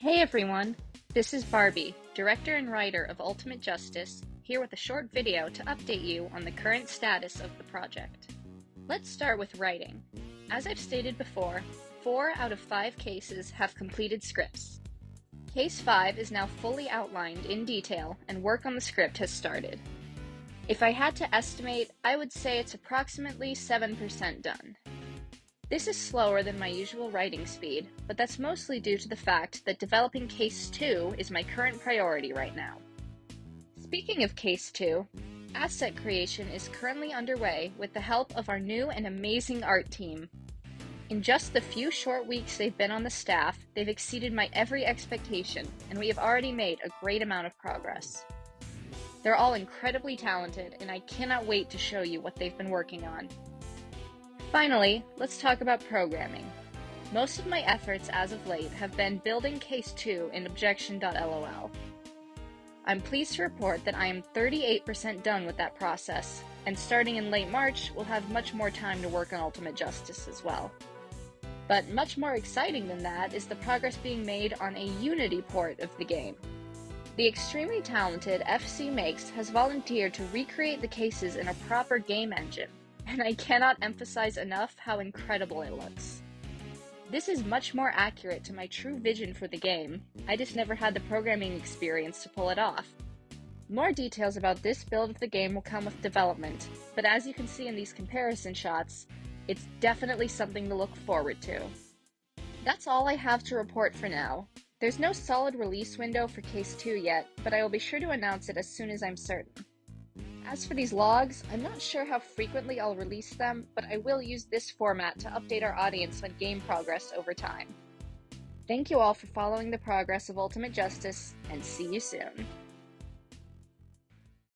Hey everyone, this is Barbie, director and writer of Ultimate Justice, here with a short video to update you on the current status of the project. Let's start with writing. As I've stated before, 4 out of 5 cases have completed scripts. Case 5 is now fully outlined in detail and work on the script has started. If I had to estimate, I would say it's approximately 7% done. This is slower than my usual writing speed, but that's mostly due to the fact that developing Case 2 is my current priority right now. Speaking of Case 2, asset creation is currently underway with the help of our new and amazing art team. In just the few short weeks they've been on the staff, they've exceeded my every expectation, and we have already made a great amount of progress. They're all incredibly talented, and I cannot wait to show you what they've been working on. Finally, let's talk about programming. Most of my efforts as of late have been building Case 2 in Objection.lol. I'm pleased to report that I am 38% done with that process, and starting in late March, we'll have much more time to work on Ultimate Justice as well. But much more exciting than that is the progress being made on a Unity port of the game. The extremely talented FC Makes has volunteered to recreate the cases in a proper game engine, and I cannot emphasize enough how incredible it looks. This is much more accurate to my true vision for the game. I just never had the programming experience to pull it off. More details about this build of the game will come with development, but as you can see in these comparison shots, it's definitely something to look forward to. That's all I have to report for now. There's no solid release window for Case 2 yet, but I will be sure to announce it as soon as I'm certain. As for these logs, I'm not sure how frequently I'll release them, but I will use this format to update our audience on game progress over time. Thank you all for following the progress of Ultimate Justice, and see you soon.